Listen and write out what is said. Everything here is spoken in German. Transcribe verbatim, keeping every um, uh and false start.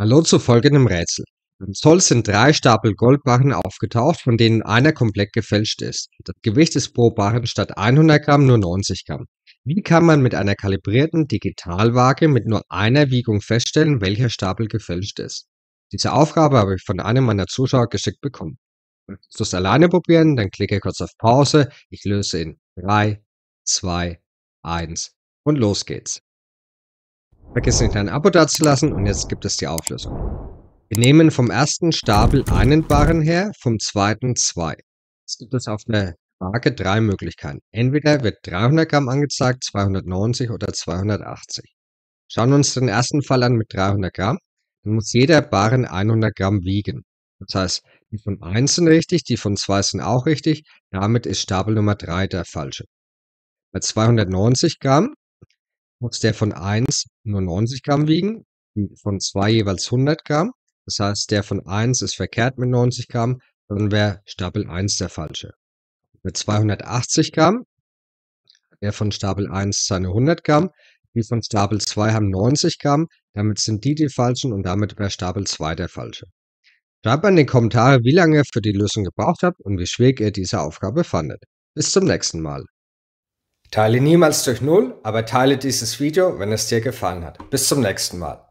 Hallo zu folgendem Rätsel. Im Zoll sind drei Stapel Goldbarren aufgetaucht, von denen einer komplett gefälscht ist. Das Gewicht ist pro Barren statt hundert Gramm nur neunzig Gramm. Wie kann man mit einer kalibrierten Digitalwaage mit nur einer Wiegung feststellen, welcher Stapel gefälscht ist? Diese Aufgabe habe ich von einem meiner Zuschauer geschickt bekommen. Möchtest du es alleine probieren? Dann klicke kurz auf Pause. Ich löse in drei, zwei, eins und los geht's. Vergiss nicht, ein Abo dazulassen und jetzt gibt es die Auflösung. Wir nehmen vom ersten Stapel einen Barren her, vom zweiten zwei. Jetzt gibt es auf der Waage drei Möglichkeiten. Entweder wird dreihundert Gramm angezeigt, zweihundertneunzig oder zweihundertachtzig. Schauen wir uns den ersten Fall an mit dreihundert Gramm. Dann muss jeder Barren hundert Gramm wiegen. Das heißt, die von eins sind richtig, die von zwei sind auch richtig. Damit ist Stapel Nummer drei der falsche. Bei zweihundertneunzig Gramm muss der von eins nur neunzig Gramm wiegen, von zwei jeweils hundert Gramm. Das heißt, der von eins ist verkehrt mit neunzig Gramm, dann wäre Stapel eins der falsche. Mit zweihundertachtzig Gramm, der von Stapel eins seine hundert Gramm, die von Stapel zwei haben neunzig Gramm, damit sind die die falschen und damit wäre Stapel zwei der falsche. Schreibt mal in die Kommentare, wie lange ihr für die Lösung gebraucht habt und wie schwierig ihr diese Aufgabe fandet. Bis zum nächsten Mal. Teile niemals durch Null, aber teile dieses Video, wenn es dir gefallen hat. Bis zum nächsten Mal.